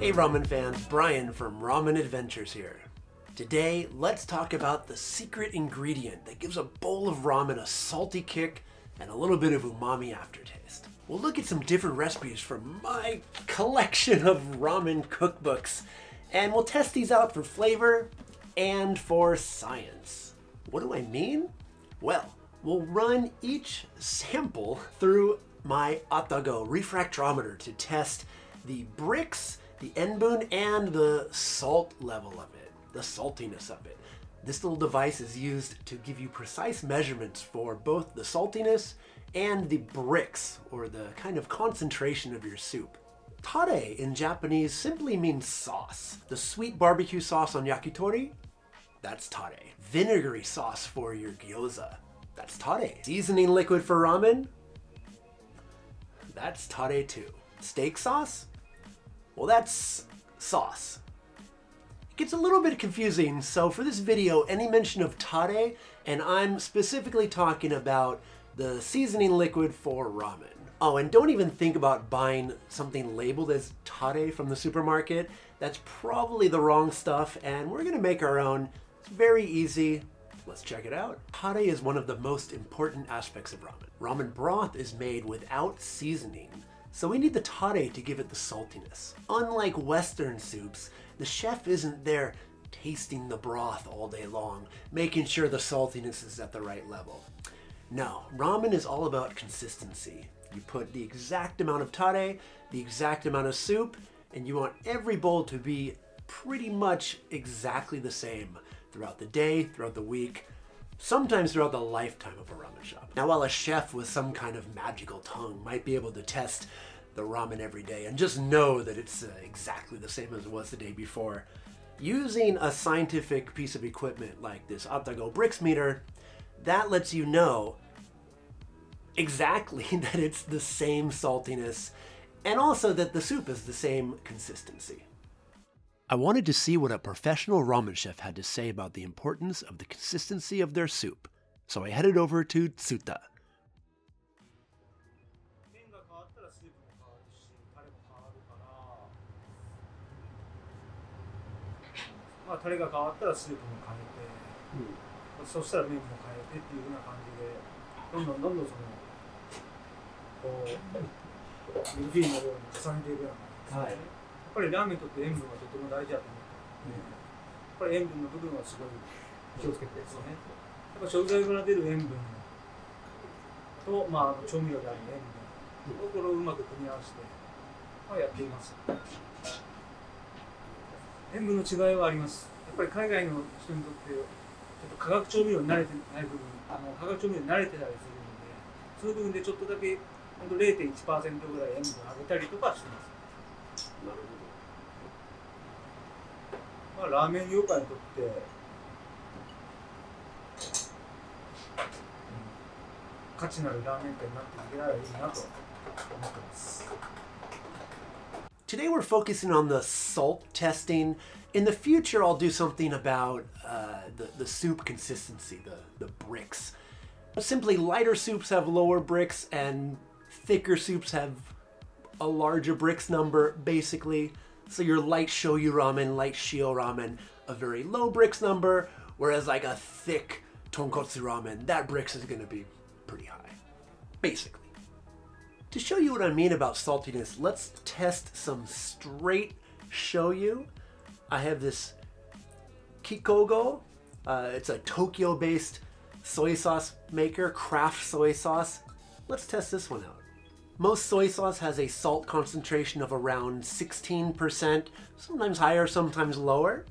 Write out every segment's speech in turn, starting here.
Hey ramen fans, Brian from Ramen Adventures here. Today, let's talk about the secret ingredient that gives a bowl of ramen a salty kick and a little bit of umami aftertaste. We'll look at some different recipes from my collection of ramen cookbooks, and we'll test these out for flavor and for science. What do I mean? Well, we'll run each sample through my Atago refractometer to test the Brix, the Enbun, and the salt level of it, the saltiness of it. This little device is used to give you precise measurements for both the saltiness and the Brix, or the kind of concentration of your soup. Tare in Japanese simply means sauce. The sweet barbecue sauce on yakitori, that's tare. Vinegary sauce for your gyoza, that's tare. Seasoning liquid for ramen, that's tare too. Steak sauce? Well, that's sauce. It gets a little bit confusing, so for this video, any mention of tare, and I'm specifically talking about the seasoning liquid for ramen. Oh, and don't even think about buying something labeled as tare from the supermarket. That's probably the wrong stuff, and we're gonna make our own. It's very easy. Let's check it out. Tare is one of the most important aspects of ramen. Ramen broth is made without seasoning, so we need the tare to give it the saltiness. Unlike Western soups, the chef isn't there tasting the broth all day long, making sure the saltiness is at the right level. No, ramen is all about consistency. You put the exact amount of tare, the exact amount of soup, and you want every bowl to be pretty much exactly the same throughout the day, throughout the week, sometimes throughout the lifetime of a ramen shop. Now, while a chef with some kind of magical tongue might be able to test the ramen every day and just know that it's exactly the same as it was the day before, using a scientific piece of equipment like this Atago Brix meter, that lets you know exactly that it's the same saltiness and also that the soup is the same consistency. I wanted to see what a professional ramen chef had to say about the importance of the consistency of their soup, so I headed over to Tsuta. Today we're focusing on the salt testing. In the future, I'll do something about the soup consistency, the Brix. Simply lighter soups have lower Brix and thicker soups have a larger Brix number, basically. So your light shoyu ramen, light shio ramen, a very low Brix number, whereas like a thick tonkotsu ramen, that Brix is gonna be pretty high, basically. To show you what I mean about saltiness, let's test some straight shoyu. I have this Kikogo, it's a Tokyo-based soy sauce maker, craft soy sauce. Let's test this one out. Most soy sauce has a salt concentration of around 16%, sometimes higher, sometimes lower.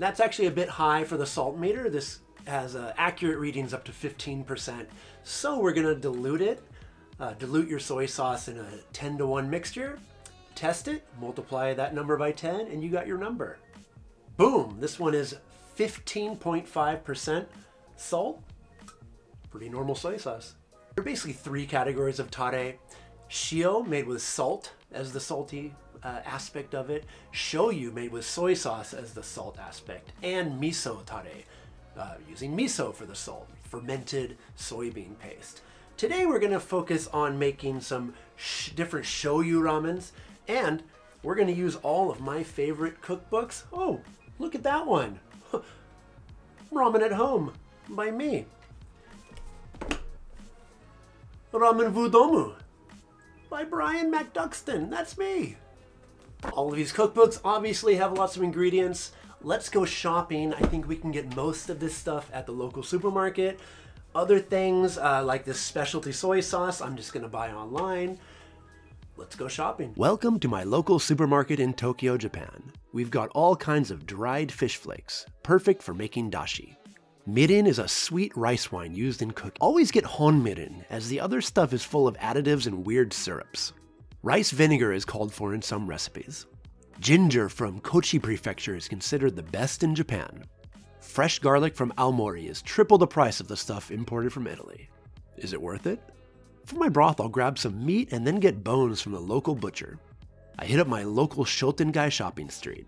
That's actually a bit high for the salt meter. This has accurate readings up to 15%. So we're gonna dilute it. Dilute your soy sauce in a 10-to-1 mixture. Test it, multiply that number by 10, and you got your number. Boom, this one is 15.5% salt. Pretty normal soy sauce. There are basically three categories of tare. Shio, made with salt as the salty aspect of it. Shoyu, made with soy sauce as the salt aspect. And miso tare, using miso for the salt, fermented soybean paste. Today we're gonna focus on making some different shoyu ramens and We're gonna use all of my favorite cookbooks. Oh, look at that one. Ramen at Home by me. Ramen Vu Domu by Brian MacDuckston, that's me. All of these cookbooks obviously have lots of ingredients. Let's go shopping. I think we can get most of this stuff at the local supermarket. Other things like this specialty soy sauce, I'm just gonna buy online. Let's go shopping. Welcome to my local supermarket in Tokyo, Japan. We've got all kinds of dried fish flakes, perfect for making dashi. Mirin is a sweet rice wine used in cooking. Always get honmirin, as the other stuff is full of additives and weird syrups. Rice vinegar is called for in some recipes. Ginger from Kochi Prefecture is considered the best in Japan. Fresh garlic from Aomori is triple the price of the stuff imported from Italy. Is it worth it? For my broth, I'll grab some meat and then get bones from the local butcher. I hit up my local Shotengai shopping street.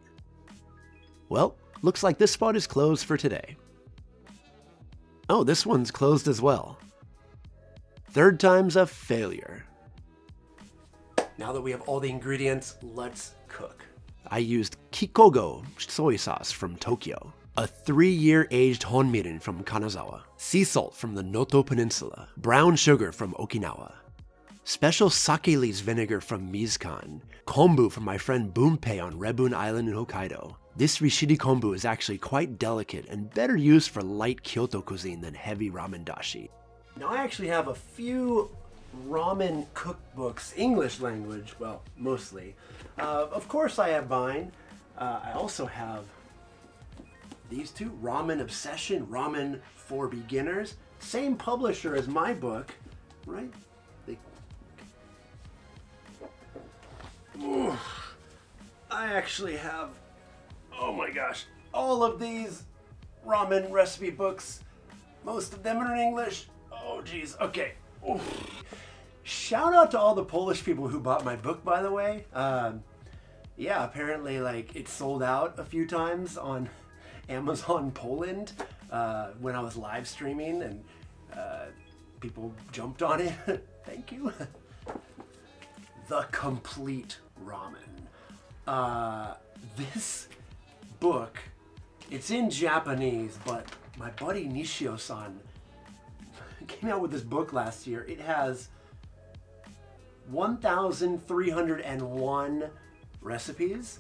Well, looks like this spot is closed for today. Oh, this one's closed as well. Third time's a failure. Now that we have all the ingredients, let's cook. I used Kikogo soy sauce from Tokyo, a 3-year aged honmirin from Kanazawa, sea salt from the Noto Peninsula, brown sugar from Okinawa, special sake leaves vinegar from Mizkan, kombu from my friend Bumpei on Rebun Island in Hokkaido. This Rishiri Kombu is actually quite delicate and better used for light Kyoto cuisine than heavy ramen dashi. Now I actually have a few ramen cookbooks, English language, well, mostly. Of course I have mine. I also have these two, Ramen Obsession, Ramen for Beginners. Same publisher as my book, right? I actually have, oh my gosh, all of these ramen recipe books. Most of them are in English. Oh geez, okay. Oof. Shout out to all the Polish people who bought my book, by the way. Yeah, apparently like it sold out a few times on Amazon Poland when I was live streaming, and people jumped on it. Thank you. The Complete Ramen. This book, it's in Japanese, but my buddy Nishio-san came out with this book last year. It has 1,301 recipes.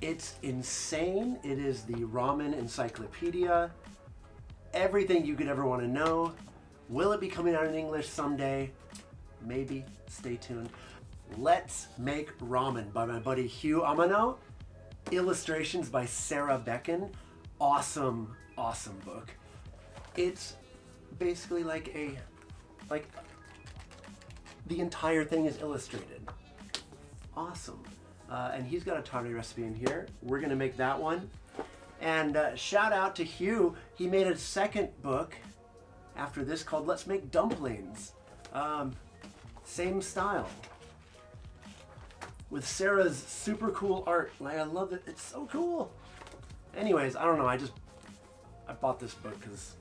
It's insane. It is the ramen encyclopedia. Everything you could ever want to know. Will it be coming out in English someday? Maybe. Stay tuned. Let's Make Ramen by my buddy Hugh Amano. Illustrations by Sarah Becan. Awesome, awesome book. It's basically like a, the entire thing is illustrated. Awesome. And he's got a tare recipe in here. We're gonna make that one. And shout out to Hugh. He made a second book after this called Let's Make Dumplings. Same style. With Sarah's super cool art. Like, I love it, it's so cool. Anyways, I don't know, I bought this book because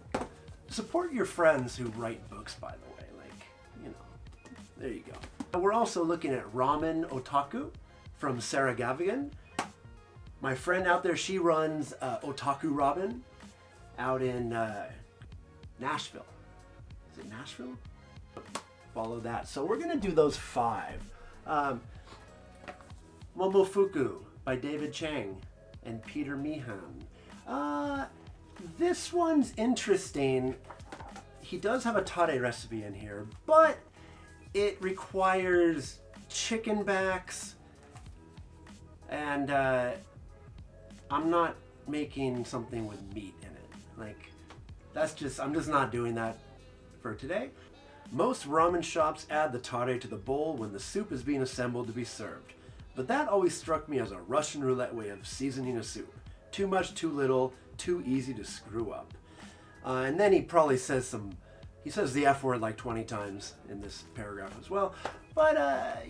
support your friends who write books, by the way, like, you know, there you go. And we're also looking at Ramen Otaku from Sarah Gavigan. My friend out there, she runs Otaku Ramen out in Nashville. Is it Nashville? Follow that. So we're gonna do those 5. Momofuku by David Chang and Peter Meehan. This one's interesting. He does have a tare recipe in here, but it requires chicken backs, and I'm not making something with meat in it. Like, that's just, I'm just not doing that for today. Most ramen shops add the tare to the bowl when the soup is being assembled to be served, but that always struck me as a Russian roulette way of seasoning a soup. Too much, too little, too easy to screw up. And then he probably says some, he says the F word like 20 times in this paragraph as well. But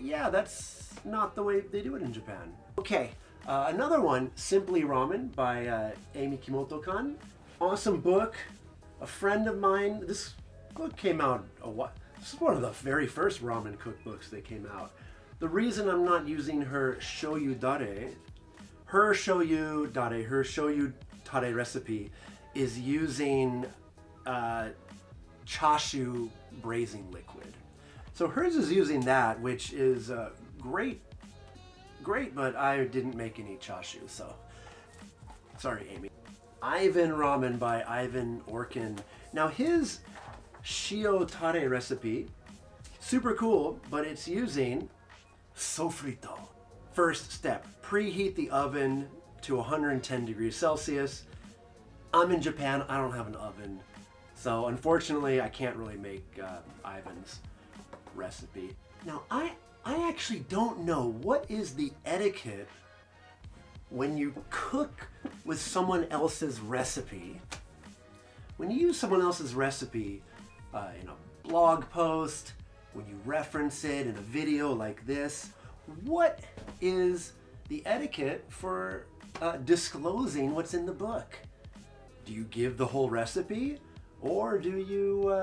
yeah, that's not the way they do it in Japan. Okay, another one, Simply Ramen by Amy Kimoto-kan. Awesome book, a friend of mine. This book came out a while, this is one of the very first ramen cookbooks that came out. The reason I'm not using her shoyu dare, her shoyu tare recipe is using chashu braising liquid. So hers is using that, which is great, but I didn't make any chashu, so sorry, Amy. Ivan Ramen by Ivan Orkin. Now his shio tare recipe, super cool, but it's using sofrito. First step, preheat the oven to 110 degrees Celsius. I'm in Japan, I don't have an oven. So unfortunately, I can't really make Ivan's recipe. Now, I actually don't know what is the etiquette when you cook with someone else's recipe. When you use someone else's recipe in a blog post, when you reference it in a video like this, what is the etiquette for disclosing what's in the book? Do you give the whole recipe, or do you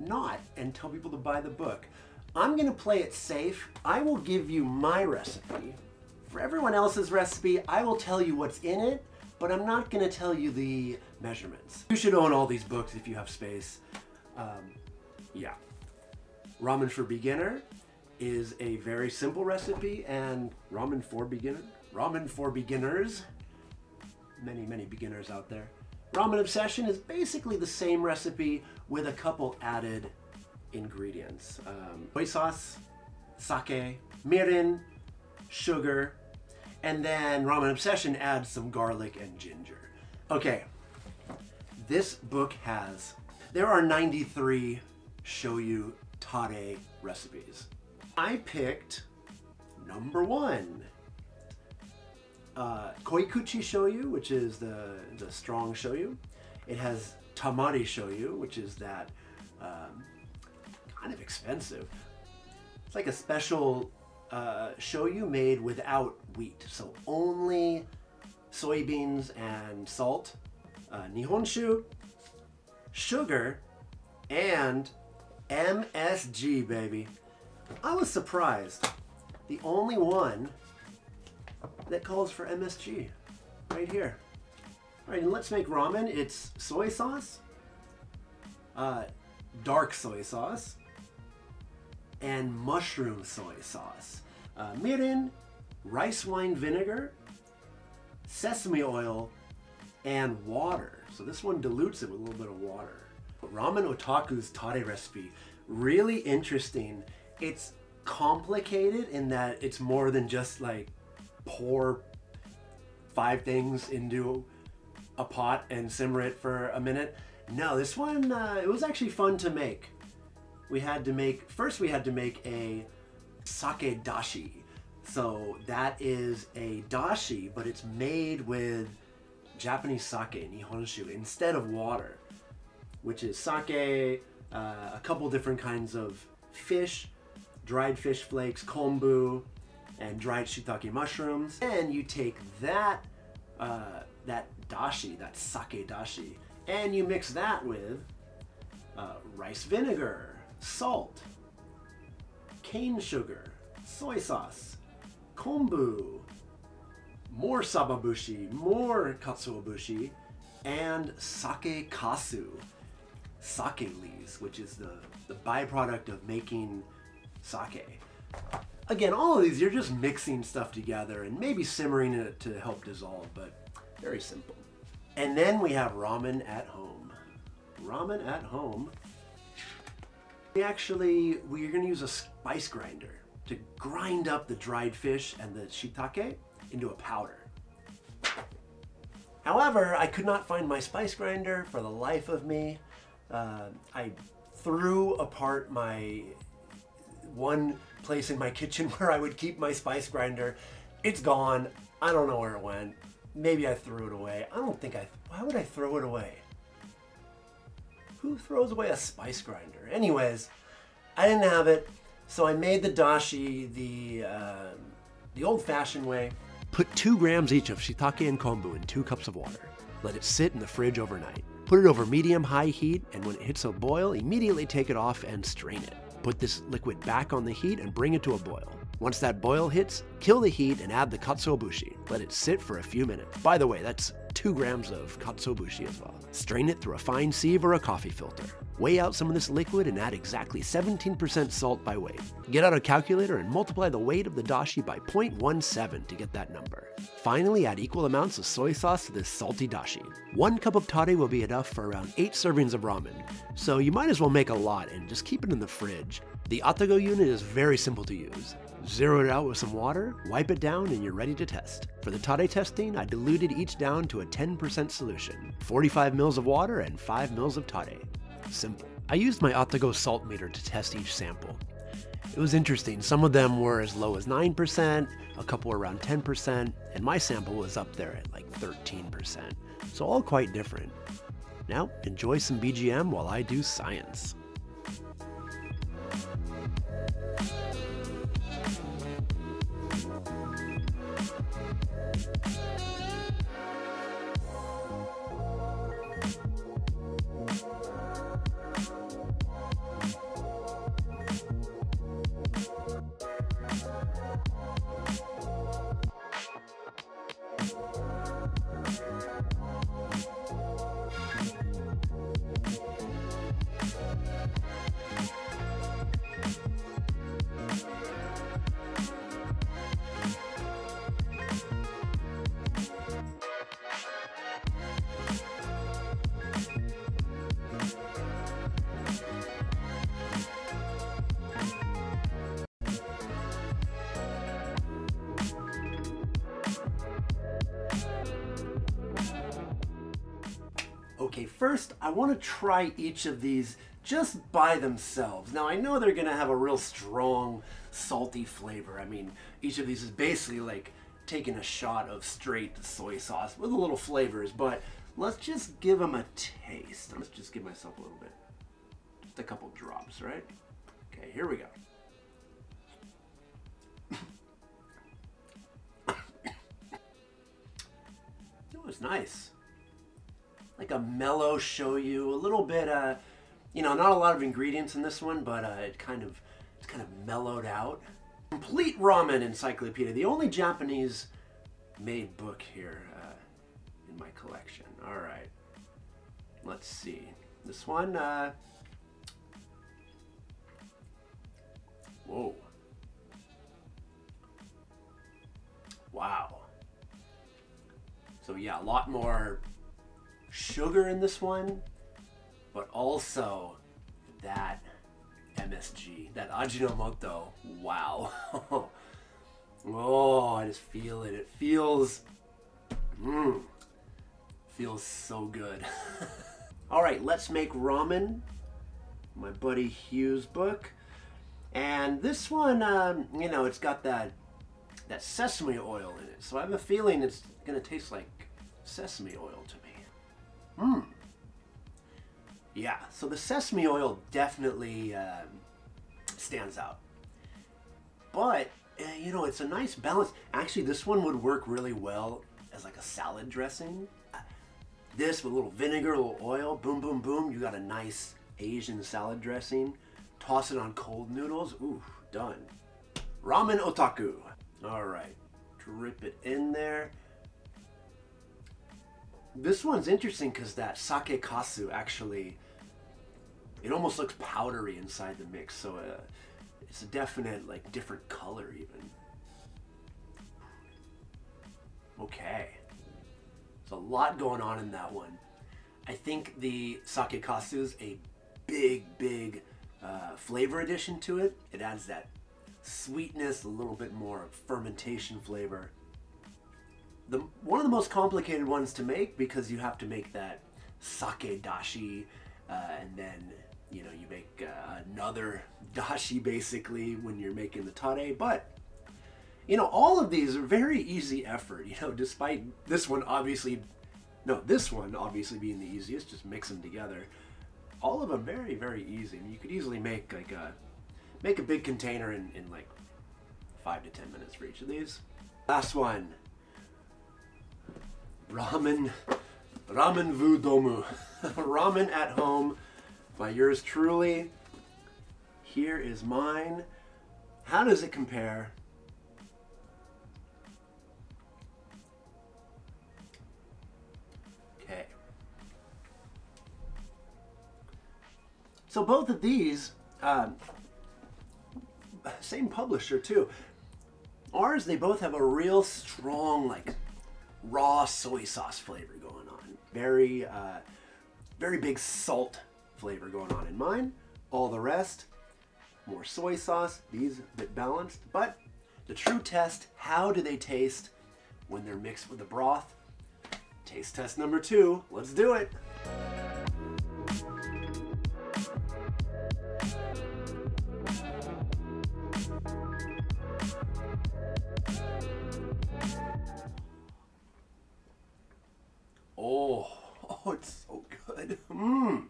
not and tell people to buy the book? I'm gonna play it safe. I will give you my recipe. For everyone else's recipe, I will tell you what's in it, but I'm not gonna tell you the measurements. You should own all these books if you have space. Yeah. Ramen for Beginner is a very simple recipe, and Ramen for Beginners, many, many beginners out there. Ramen Obsession is basically the same recipe with a couple added ingredients. Soy sauce, sake, mirin, sugar, and then Ramen Obsession adds some garlic and ginger. Okay, this book has, there are 93 shoyu tare recipes. I picked number one. Koikuchi shoyu, which is the strong shoyu. It has tamari shoyu, which is that kind of expensive. It's like a special shoyu made without wheat. So only soybeans and salt, nihonshu, sugar, and MSG, baby. I was surprised. The only one that calls for MSG, right here. All right, and Let's Make Ramen, it's soy sauce, dark soy sauce, and mushroom soy sauce. Mirin, rice wine vinegar, sesame oil, and water. So this one dilutes it with a little bit of water. Ramen Otaku's tare recipe, really interesting. It's complicated in that it's more than just like pour 5 things into a pot and simmer it for a minute. No, this one, it was actually fun to make. First we had to make a sake dashi. So that is a dashi, but it's made with Japanese sake, nihonshu, instead of water, which is sake, a couple different kinds of fish, dried fish flakes, kombu, and dried shiitake mushrooms. And you take that that dashi, that sake dashi, and you mix that with rice vinegar, salt, cane sugar, soy sauce, kombu, more sababushi, more katsuobushi, and sake kasu, sake leaves, which is the byproduct of making sake. Again, all of these, you're just mixing stuff together and maybe simmering it to help dissolve, but very simple. And then we have Ramen at Home. Ramen at Home, we're gonna use a spice grinder to grind up the dried fish and the shiitake into a powder. However, I could not find my spice grinder for the life of me. I threw apart my one place in my kitchen where I would keep my spice grinder. It's gone. I don't know where it went. Maybe I threw it away. I don't think why would I throw it away? Who throws away a spice grinder? Anyways, I didn't have it, so I made the dashi the old-fashioned way. Put 2 grams each of shiitake and kombu in 2 cups of water. Let it sit in the fridge overnight. Put it over medium-high heat, and when it hits a boil, immediately take it off and strain it. Put this liquid back on the heat and bring it to a boil. Once that boil hits, kill the heat and add the katsuobushi. Let it sit for a few minutes. By the way, that's 2 grams of katsuobushi as well. Strain it through a fine sieve or a coffee filter. Weigh out some of this liquid and add exactly 17% salt by weight. Get out a calculator and multiply the weight of the dashi by 0.17 to get that number. Finally, add equal amounts of soy sauce to this salty dashi. 1 cup of tare will be enough for around 8 servings of ramen, so you might as well make a lot and just keep it in the fridge. The Atago unit is very simple to use. Zero it out with some water, wipe it down, and you're ready to test. For the tare testing, I diluted each down to a 10% solution, 45 mils of water and 5 mils of tare. Simple. I used my Atago salt meter to test each sample. It was interesting, some of them were as low as 9%, a couple around 10%, and my sample was up there at like 13%, so all quite different. Now, enjoy some BGM while I do science. Okay, first I want to try each of these just by themselves. Now I know they're gonna have a real strong salty flavor. I mean, each of these is basically like taking a shot of straight soy sauce with a little flavors, but let's just give them a taste. Let's just give myself a little bit, just a couple drops, right? Okay, here we go. It was nice. Like a mellow shoyu, a little bit, you know, not a lot of ingredients in this one, but it's kind of mellowed out. Complete Ramen Encyclopedia, the only Japanese-made book here in my collection. All right, let's see. This one, whoa, wow. So yeah, a lot more sugar in this one, but also that MSG, that Ajinomoto. Wow. Oh, I just feel it. It feels, feels so good. All right, Let's Make Ramen, my buddy Hugh's book. And this one, you know, it's got that sesame oil in it. So I have a feeling it's gonna taste like sesame oil to me. Yeah, so the sesame oil definitely stands out. But, you know, it's a nice balance. Actually, this one would work really well as like a salad dressing. This with a little vinegar, a little oil, boom, boom, boom. You got a nice Asian salad dressing. Toss it on cold noodles. Ooh, done. Ramen Otaku. All right, drip it in there. This one's interesting because that sake kasu actually, it almost looks powdery inside the mix, so it's a definite, like, different color even. Okay. There's a lot going on in that one. I think the sake kasu is a big flavor addition to it. It adds that sweetness, a little bit more fermentation flavor. One of the most complicated ones to make, because you have to make that sake dashi, and then, you know, you make another dashi basically when you're making the tare. But, you know, all of these are very easy effort, you know, despite this one obviously being the easiest, just mix them together. All of them very, very easy. I mean, you could easily make like a big container in like 5 to 10 minutes for each of these. Last one. Ramen Vu Domu, Ramen at Home by yours truly. Here is mine. How does it compare So both of these, same publisher too. Ours, they both have a real strong, like, raw soy sauce flavor going on. Very, very big salt flavor going on in mine. All the rest, more soy sauce. These, a bit balanced. But the true test, how do they taste when they're mixed with the broth? Taste test number 2. Let's do it. Oh, it's so good. Mmm.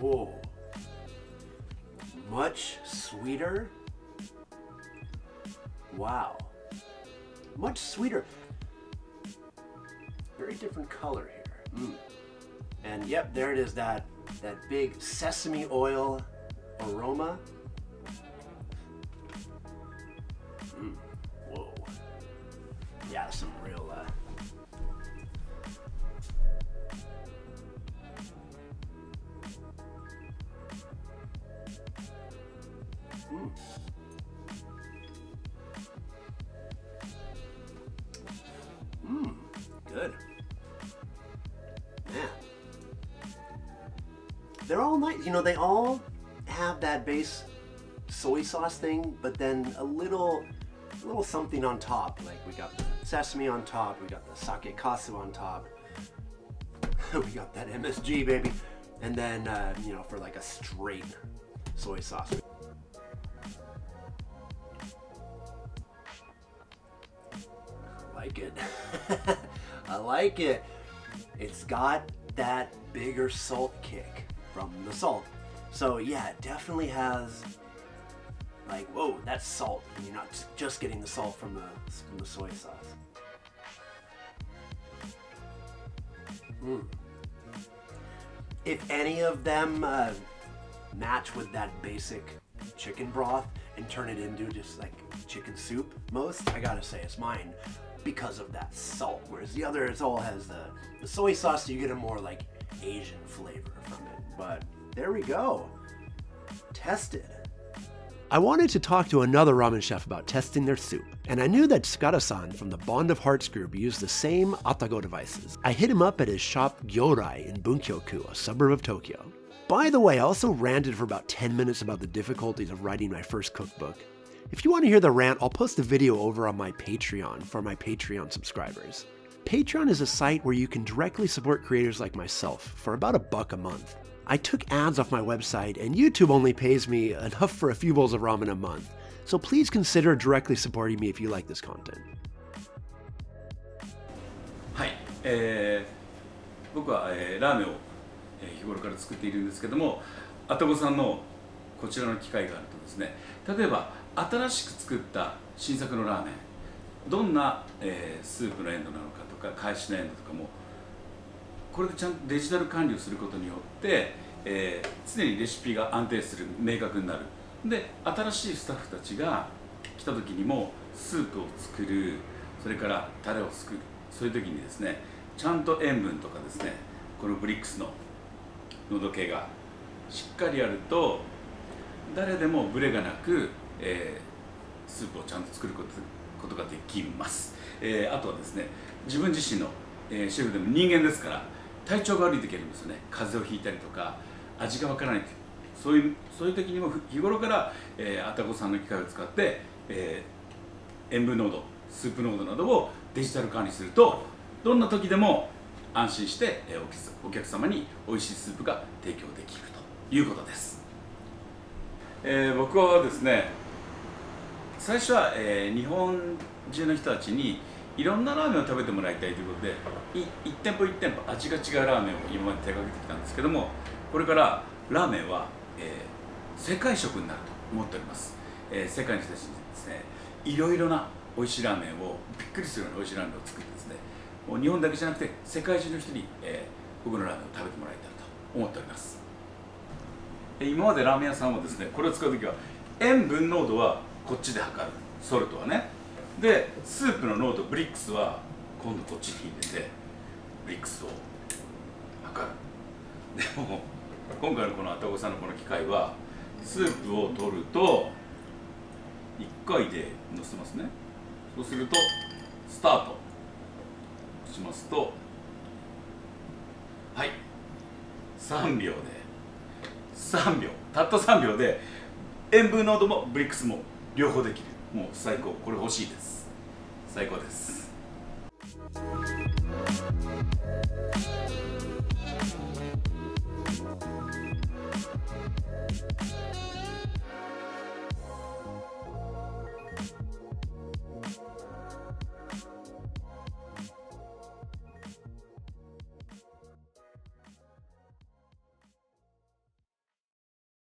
Whoa. Much sweeter. Wow. Much sweeter. Very different color here. Mm. And yep, there it is, that big sesame oil aroma. Whoa. Yeah, some real, good. Man. They're all nice. You know, they all have that base soy sauce thing, but then a little something on top. Like, we got the sesame on top, we got the sake kasu on top, we got that MSG, baby. And then, you know, for like a straight soy sauce. I like it. I like it. It's got that bigger salt kick from the salt. So yeah, it definitely has, like, whoa, that's salt, and you're not just getting the salt from the soy sauce. Mm. If any of them match with that basic chicken broth and turn it into just like chicken soup, most, I gotta say, it's mine because of that salt, whereas the other, it's all has the soy sauce, so you get a more like Asian flavor from it. But there we go, tested. I wanted to talk to another ramen chef about testing their soup, and I knew that Tsukada-san from the Bond of Hearts group used the same Atago devices. I hit him up at his shop Gyorai in Bunkyoku, a suburb of Tokyo. By the way, I also ranted for about 10 minutes about the difficulties of writing my first cookbook. If you want to hear the rant, I'll post the video over on my Patreon for my Patreon subscribers. Patreon is a site where you can directly support creators like myself for about $1 a month. I took ads off my website, and YouTube only pays me enough for a few bowls of ramen a month, so please consider directly supporting me if you like this content. Hi,僕はラーメンを日頃から作っているんですけども、あたごさんのこちらの機会があるとですね、例えば新しく作った新作のラーメン、どんなスープのエンドなのかとか、返しのエンドとかも。 これでちゃんとデジタル管理をすることによって、常にレシピが安定する、明確になる。で、新しいスタッフたちが来た時にもスープを作る、それからタレを作る、そういう時にですね、ちゃんと塩分とかですね、このブリックスの喉系がしっかりあると、誰でもブレがなく、スープをちゃんと作ることができます。あとはですね、自分自身のシェフでも人間ですから、 体調が悪い時ありますよね。風邪をひいたりとか、味がわからないという、そういう時にも日頃から、あたごさんの機械を使って、塩分濃度、スープ濃度などをデジタル管理すると、どんな時でも安心して、お客様に美味しいスープが提供できるということです。僕はですね、最初は、日本中の人たちに いろんなラーメンを食べてもらいたいということで、1店舗1店舗味が違うラーメンを今まで手掛けてきたんですけども、これからラーメンは、世界食になると思っております。世界の人たちにですね、いろいろな美味しいラーメンを、びっくりするような美味しいラーメンを作ってですね、もう日本だけじゃなくて世界中の人に、僕のラーメンを食べてもらいたいと思っております。今までラーメン屋さんはですね、これを使う時は塩分濃度はこっちで測る、ソルトはね。 で、スープの濃度、ブリックスは今度こっちに入れてブリックスを測る。でも今回のこのAtagoさんのこの機械はスープを取ると1回でのせますね。そうするとスタートしますと、はい、3秒で3秒、たった3秒で塩分濃度もブリックスも両方できる。もう最高、これ欲しいです。最高です。